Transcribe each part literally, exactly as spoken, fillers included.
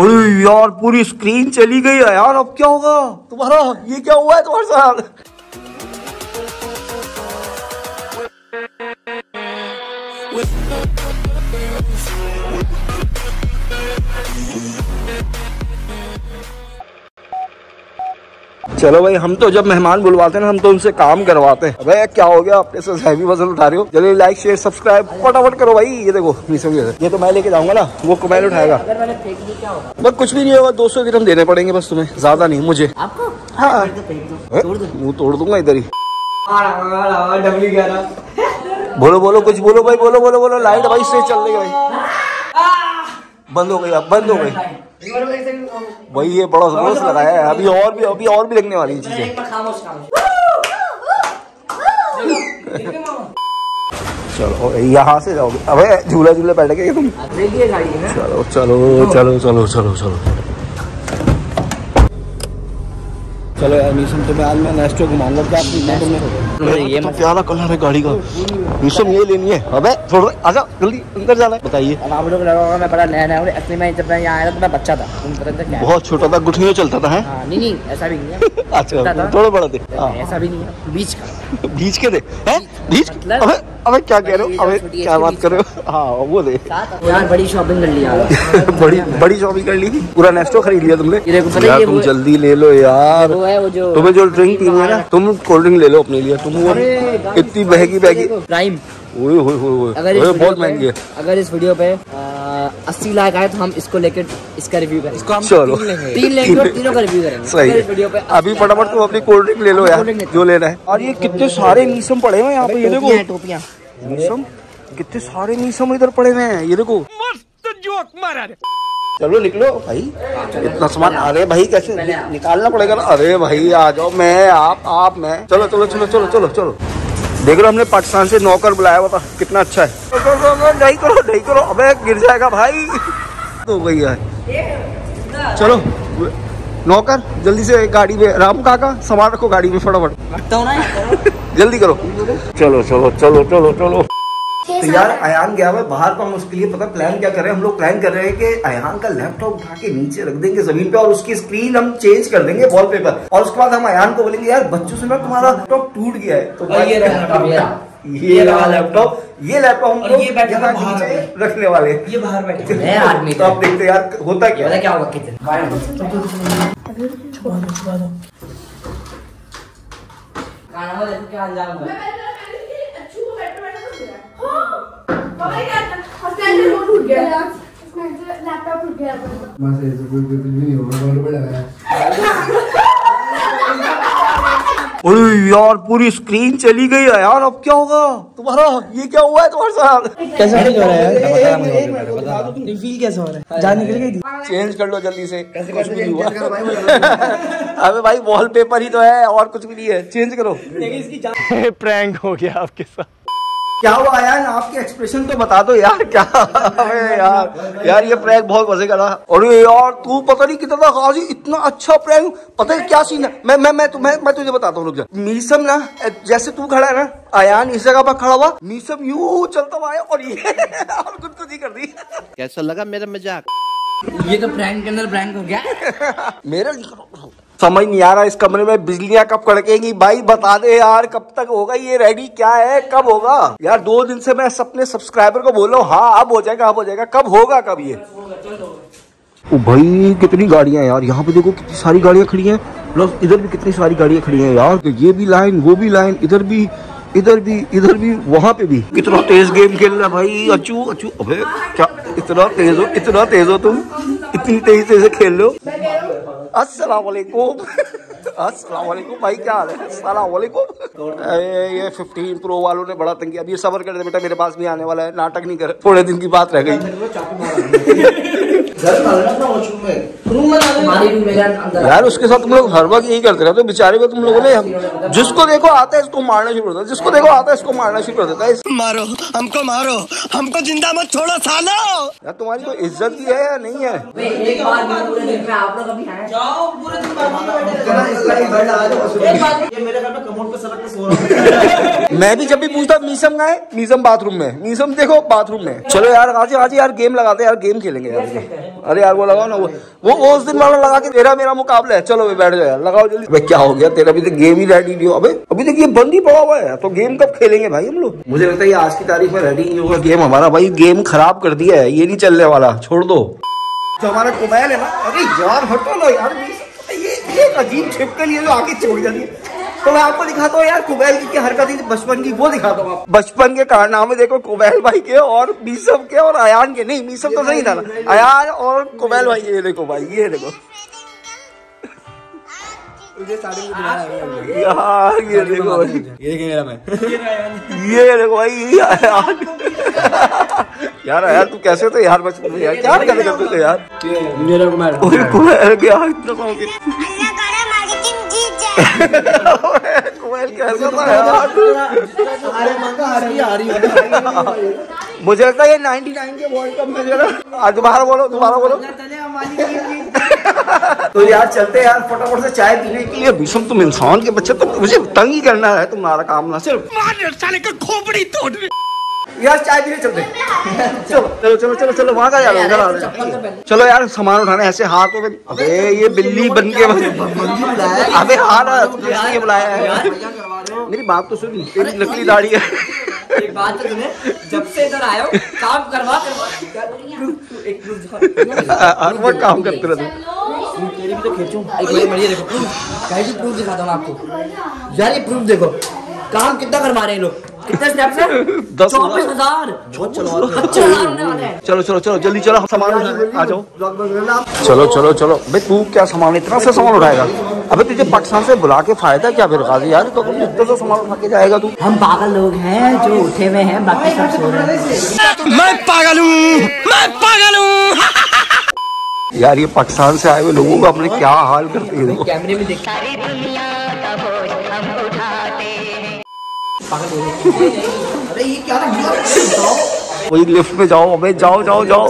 अरे यार पूरी स्क्रीन चली गई है यार। अब क्या होगा तुम्हारा? ये क्या हुआ है तुम्हारे साथ? चलो भाई, हम तो जब मेहमान बुलवाते हैं ना, हम तो उनसे काम करवाते हैं। भाई क्या हो गया, अपने से हैवी वजन उठा रहे हो। जल्दी लाइक शेयर सब्सक्राइब फटाफट करो भाई। ये देखो ये तो मैं लेके जाऊंगा ना, वो कमेंट उठाएगा। अगर मैंने फेंक दी क्या होगा? बस कुछ भी नहीं होगा, दो सौ दिरहम देने पड़ेंगे बस तुम्हें, ज्यादा नहीं। मुझे आपको? हाँ मुँह तोड़ दूंगा इधर ही। बोलो बोलो कुछ बोलो भाई, बोलो बोलो बोलो। लाइट भाई से चल रही है भाई, बंद हो गई, अब बंद हो गई भाई। ये बड़ा जबरदस्त लगाया है। अभी और भी अभी और भी लगने वाली चीजें। चलो यहाँ से जाओगे, अबे झूला झूला बैठ गए तुम। चलो चलो चलो चलो चलो चलो चलो यार मीशम, तुम्हें आज मैं नेस्टो घुमाऊंगा। क्या ये प्यारा कलर है गाड़ी का मीशम, ये लेनी है। अबे थोड़ा आजा जल्दी, अंदर जाना है। बताइए आप लोग, मैं बड़ा नया नया हूं असली में। जब मैं यहाँ आया था तो मैं बच्चा था, बहुत छोटा था, घुटनियों चलता था। नहीं नहीं ऐसा भी नहीं है। अच्छा थोड़ा बड़ा थे, ऐसा भी नहीं है। बीच का बीच के थे। अबे क्या कह रहे हो, अबे क्या बात कर रहे हो। हाँ वो दे यार, बड़ी शॉपिंग कर ली। बड़ी बड़ी शॉपिंग कर ली थी, पूरा नेस्टो खरीद लिया तुमने यार। तुम जल्दी ले लो यार, वो जो तुम्हें जो ड्रिंक पीनी है ना, तुम कोल्ड ड्रिंक ले लो अपने लिए। तुम वो इतनी बहगी बहगी प्राइम। ओए होए होए, अगर बहुत महंगी है। अगर इस वीडियो पे अस्सी लाख आए तो हम इसको लेके इसका रिव्यू करेंगे। इसको हम चलो तीन लेंगे और तीनों का रिव्यू करेंगे। सही है। अभी फटाफट तुम अपनी कोल्ड ड्रिंक ले लो यार, जो लेना है। और ये कितने सारे मीशम पड़े हुए हैं यहाँ पे, ये देखो टोपियाँ मीशम, कितने सारे मीशम इधर पड़े हुए हैं। ये देखो मस्त जोक मारा। चलो निकलो भाई, इतना सामान। अरे भाई कैसे निकालना पड़ेगा ना। अरे भाई आ जाओ, मैं आप आप मैं। चलो चलो चलो चलो चलो चलो। देख लो हमने पाकिस्तान से नौकर बुलाया हुआ था, कितना अच्छा है। नहीं करो नहीं करो, अबे गिर जाएगा भाई। तो गई है, चलो नौकर जल्दी से गाड़ी में। राम काका सामान रखो गाड़ी में फटाफट, जल्दी करो। चलो चलो चलो चलो चलो। तो यार अयान गया हुआ है बाहर पर। हम उसके लिए पता प्लान क्या कर रहे हैं, हम लोग प्लान कर रहे हैं कि अयान का लैपटॉप उठा के नीचे रख देंगे जमीन पे, और उसकी स्क्रीन हम चेंज कर देंगे वॉलपेपर। और उसके बाद हम अयान को बोलेंगे यार बच्चों से ना तुम्हारा लैपटॉप टूट गया है, तो ये ये रहा लैपटॉप, ये लैपटॉप हम लोग रखने वाले। ये बाहर बैठे आदमी, तो आप देखते यार होता क्या क्या होगा कितने। यार पूरी स्क्रीन चली गई है यार। अब क्या होगा तुम्हारा? ये क्या हुआ है तुम्हारे साथ? कैसा हो रहा है, फील कैसा हो रहा है? जान निकल गई थी। चेंज कर लो जल्दी से, कुछ भी नहीं हुआ। अबे भाई वॉलपेपर ही तो है, और कुछ भी नहीं है, चेंज करो। इसकी प्रैंक हो गया आपके साथ। क्या हुआ यार, आपके एक्सप्रेशन तो बता दो यार क्या। अरे यार यार ये प्रैंक बहुत मजे का था। और यार तू पता नहीं कितना गाजी, इतना अच्छा प्रैंक। पता है क्या सीन है, मैं मैं मैं तुम्हें मैं तुझे बताता हूँ, रुक जा। मीशम ना जैसे तू खड़ा है ना, अयान इस जगह पर खड़ा हुआ, मीशम यूं चलता हुआ आया और ये और गुदगुदी कर दी। कैसा लगा मेरा मजाक? ये तो प्रैंक के अंदर प्रैंक हो गया मेरा। समझ नहीं आ रहा इस कमरे में बिजलियां कब कड़केंगी भाई, बता दे यार कब तक होगा ये रेडी? क्या है कब होगा यार? दो दिन से मैं अपने सब्सक्राइबर को बोलो हाँ अब हो जाएगा अब हो जाएगा, कब होगा कब ये? ओ भाई कितनी गाड़ियां यार, यहाँ पे देखो कितनी सारी गाड़ियां खड़ी हैं। प्लस इधर भी कितनी सारी गाड़ियां खड़ी हैं यार, ये भी लाइन वो भी लाइन, इधर भी इधर भी इधर भी, वहाँ पे भी। कितना तेज गेम खेल रहा भाई अचू अचू। अबे क्या इतना तेज हो, इतना तेज हो तुम, इतनी तेजी तेज खेल लो। अस्सलाम वालेकुम अस्सलाम वालेकुम भाई, क्या हाल है? अस्सलाम वालेकुम। ये फिफ्टीन प्रो वालों ने बड़ा तंग किया, अब ये सबर कर दे बेटा, मेरे पास भी आने वाला है। नाटक नहीं कर, थोड़े दिन की बात रह गई। यार उसके साथ तुम लोग हर वक्त यही करते रहते हो बेचारे को। तुम लोगों ने जिसको देखो आता है इसको मारना शुरू कर देता, जिसको देखो आता है इसको मारना शुरू कर देता है। मारो हमको, मारो हमको, जिंदा मत छोड़ो सालो। यार तुम्हारी कोई इज्जत ही है या नहीं है? मैं भी जब भी पूछता मीसम कहाँ है, मीसम बाथरूम में, मीसम देखो बाथरूम में। चलो यार आज आज यार गेम लगाते हैं यार, गेम खेलेंगे यार। अरे यार वो लगाओ ना, वो वो उस दिन वाला लगा के तेरा मेरा मुकाबला है। चलो भाई बैठ जाओ यार, लगाओ जल्दी। भाई क्या हो गया तेरा, अभी तक गेम ही रेडी नहीं हो। अबे अभी तक ये बंद ही पड़ा हुआ है, तो गेम कब खेलेंगे भाई हम लोग? मुझे लगता है ये आज की तारीख में रेडी नहीं होगा गेम हमारा। भाई गेम खराब कर दिया है, ये नहीं चलने वाला, छोड़ दो। तो हमारा कुमैल है ना, अरे यार हटो ना यार, ये अजीब छिपकली है जो आगे छोड़ जाती है। तो मैं आपको दिखाता हूँ यार कुबैल की हरकत थी बचपन की, वो दिखाता हूँ। बचपन के कारनामे देखो कुबैल भाई के और मीसम के और अयान के। नहीं मीसम तो नहीं था ना, अयान और कुबैल भाई। ये देखो भाई, ये देखो यार, ये देखो, ये देखो भाई अयान। यार यार तू कैसे थे यार बचपन में यार, क्या करते थे यार? मुझे लगता है ये नाइंटी नाइन के वर्ल्ड कप में जरा। दोबारा बोलो, दोबारा बोलो। तो यार चलते यार फटाफट से चाय पीने के लिए। भीषम तुम इंसान के बच्चे, तुम मुझे तंग ही करना है तुम्हारा काम ना, सिर्फ साले का खोपड़ी तोड़ने। यार चाय पीने चलते, चलो चलो चलो चलो चलो वहाँ का यार, चलो चलो यार सामान उठाने ऐसे हाथों में। अबे ये बिल्ली बन के, अबे हाथ बुलाया है। मेरी बात तो सुन, तेरी नकली दाढ़ी है। एक बात तो तूने जब से इधर आया काम करवा करवा काम करते रहते। आपको यार ये प्रूफ देखो, काम कितना करवा रहे हैं लोग, कितने स्टेप्स हैं? दस हजार। चलो चलो चलो जल्दी चलो, सामान आ जाओ। चलो चलो चलो भाई, तू क्या सामान इतना सा सामान उठाएगा? अबे तुझे पाकिस्तान से बुला के फायदा क्या फिर गाजी यार, तो इतना सा सामान उठा के जाएगा तू? हम पागल लोग हैं जो उठे हुए हैं, बाकी सब सो रहे हैं। मैं पागल हूँ, मैं पागल हूँ। यार ये पाकिस्तान से आए हुए लोगों को अपने क्या हाल करते हैं, कैमरे में देखा अरे ये क्या कोई लिफ्ट में जाओ, अबे जाओ जाओ जाओ,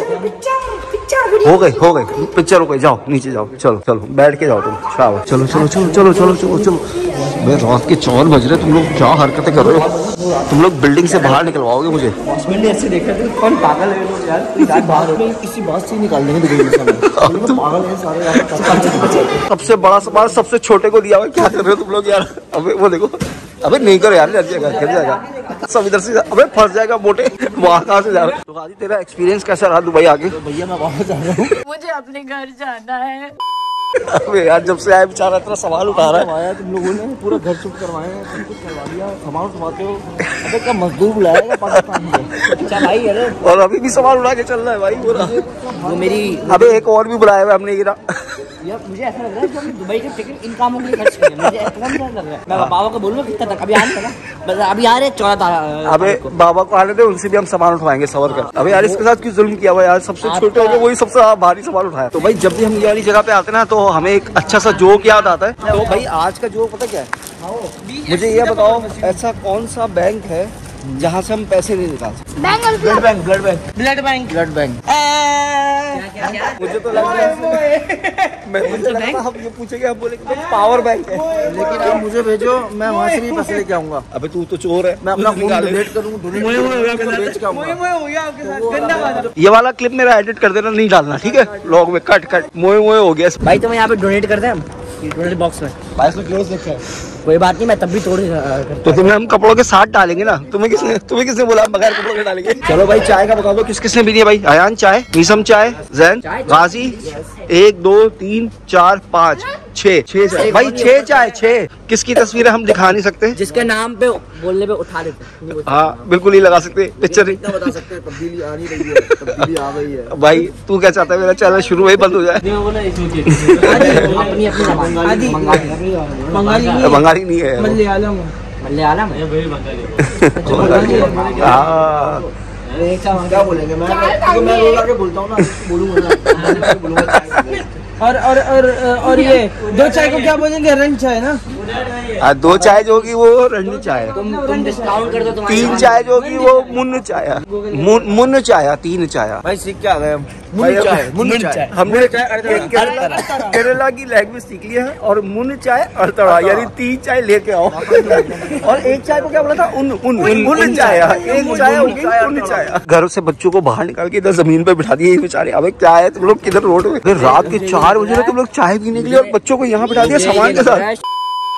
हो गई हो गई पिक्चर, हो गई, जाओ नीचे जाओ। चलो चलो बैठ के जाओ तुम, चलो चलो चलो चलो चलो चलो चलो। मैं रात के चार बज रहे, तुम लोग क्या हरकतें कर रहे हो? तुम लोग बिल्डिंग से बाहर निकलवाओगे मुझे? उसमें ऐसे देखा था कौन पागल है यार, बाहर में किसी बात से निकाल देंगे। सबसे बड़ा सवाल सबसे छोटे को दिया हुआ, क्या कर रहे हो तुम लोग यार? अबे वो देखो, अबे नहीं करो यार, लग जाएगा लग जाएगा सब इधर से, अबे फंस जाएगा मोटे। वहाँ कहाँ से जा रहे हो? तो गाजी तेरा एक्सपीरियंस कैसा रहा दुबई आके? तो भैया मैं वापस जा रहा हूँ, मुझे अपने घर जाना है। अबे यार जब से आया बेचारा इतना सवाल उठा रहा है। तुम लोगों ने पूरा घर शिफ्ट करवाया है, सब कुछ करवा दिया, सामान उठाते हो। अबे क्या मजदूर बुलाया पाकिस्तान में? अच्छा भाई अरे, और अभी भी सवाल उठा के चल रहा है भाई पूरा। वो मेरी अबे एक और भी बुलाया है हमने, गिरा यार। मुझे ऐसा लग रहा है कि हम दुबई के टिकट इन कामों के लिए खर्च करें, मुझे ऐसा लग रहा है। मैं बाबा को बोलूँगा कितना तक अभी आने बस, अभी आ रहे चौदह। अबे बाबा को आने दे, उनसे भी हम सामान उठवाएंगे सवर कर। अबे यार इसके साथ क्यों जुल्म किया हुआ यार, सबसे छोटे होकर वही सबसे भारी सामान उठाया। तो भाई जब भी हम ये वाली जगह पे आते ना तो हमें एक अच्छा सा जोक याद आता है। तो भाई आज का जोक पता क्या है? मुझे ये बताओ ऐसा कौन सा बैंक है जहाँ से हम पैसे नहीं निकाल सकते? Blood bank, blood bank, blood bank, blood bank. मुझे तो लग रहा है मैं बैंक हम ये पूछेंगे, हम बोलेंगे पावर बैंक है। लेकिन आप मुझे भेजो, मैं वहाँ से भी पैसे लेके आऊंगा। अबे तू तो चोर है, मैं अपना डोनेट करूँगा। ये वाला क्लिप मेरा एडिट कर देना, नहीं डालना ठीक है लॉग में, कट कट मोए मोए हो गया भाई। तो मैं यहाँ पे डोनेट कर दे डोनेट बॉक्स में, बाईस सौ क्लोज रखा है। कोई बात नहीं, मैं तब भी तोड़ करता। तो तुम्हें हम कपड़ों के साथ डालेंगे ना, तुम्हें किसने तुम्हें किसने बोला बगैर कपड़ों के डालेंगे? चलो भाई चाय का बता दो किस किसने पीनी है भाई? अयान चाय, मीसम चाय, जैन, गाजी, एक दो तीन चार पाँच छः छः भाई छः चाय। छः किसकी तस्वीर है हम दिखा नहीं सकते, जिसके नाम पे बोलने पे उठा लेते। हाँ बिल्कुल ही लगा सकते पिक्चर नहीं भाई। तू क्या चाहता है मेरा चैनल शुरू ही बंद हो जाए? बंगाली नहीं है, मलयालम मलयालम है। क्या बोलेंगे? मैं मैं बोलता हूँ ना, बोलूँगा और और और और ये दो चाय को क्या बोलेंगे, रंग चाय ना, दो चाय जो होगी वो रंग चाय, तुम तुम डिस्काउंट कर दो, तीन चाय जो होगी वो मुन्न चाय, मुन्न चाय, तीन चाय। भाई सीख क्या गए, मुन्न चाय, मुन्न चाय हमने केरला की लैंग्वेज सीख ली है। और मुन्न चाय अरतड़ा यानी तीन चाय लेके आओ। और एक चाय को क्या बोला था, उन उन चाय, एक चाय होगी उन चाय। घरों से बच्चों को बाहर निकाल के इधर जमीन पे बिठा दिए बेचारे। अब क्या है तुम लोग किधर रोड में, रात के चार बजे तुम लोग चाय पीने के लिए और बच्चों को यहाँ बिठा दिया सामान के साथ,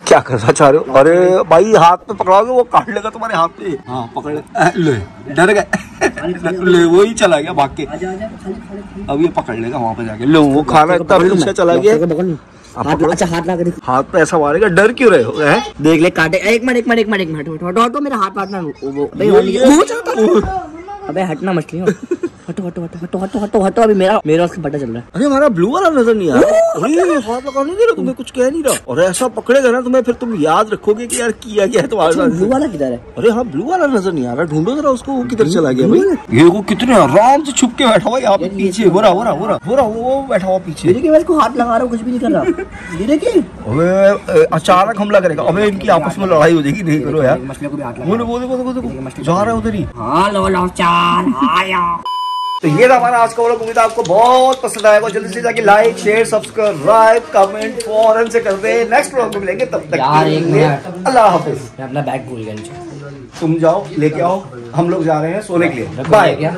क्या करना चाह रहे हो? अरे भाई हाथ पे पकड़ाओगे वो काट लेगा तुम्हारे हाथ पे। हाँ पकड़ ले, डर गए, वो ही चला गया भाग के। अब ये पकड़ लेगा वहाँ पे जाके, लो वो खाना इतना पीछे चला गया। अच्छा हाथ लगा, हाथ पे ऐसा मारेगा, डर क्यों रहे हो? देख ले काटे, एक मिनट एक मिनट एक मिनट एक मिनट हटो हटो हटो, मेरा हाथ हटना, वो अबे हटना मछली, हटो हटो हटो हटो हटो हटो हटो। अभी मेरा मेरा उसका पट्टा चल रहा है। अरे हमारा ब्लू वाला नजर नहीं आ रहा, नहीं दे रहा, तुम्हें कुछ कह नहीं रहा। और ऐसा पकड़ेगा ना तुम्हें, फिर तुम याद रखोगे कि यार किया गया है तुम्हारे साथ। ब्लू वाला किधर है? अरे हाँ ब्लू वाला नजर नहीं आ रहा, ढूंढो जरा उसको, वो किधर चला गया भाई। ये वो कितने आराम से छुप के बैठा हुआ यहाँ पीछे, हो रहा हो रहा हो रहा हो रहा वो बैठा हुआ पीछे। हाथ लगा रहा हूँ, कुछ भी नहीं कर रहा, अचानक हमला करेगा। अबे इनकी आपस में लड़ाई हो जाएगी, नहीं करो यार। जा रहा है उधर ही। तो ये था हमारा आज का व्लॉग, उम्मीद है आपको बहुत पसंद आएगा। जल्दी से जाके लाइक शेयर सब्सक्राइब कमेंट फौरन से कर दे। नेक्स्ट व्लॉग में मिलेंगे, तब तक अल्लाह हाफिज। मैं अपना बैग भूल गया, तुम जाओ लेके आओ, हम लोग जा रहे हैं सोने के लिए। बाय।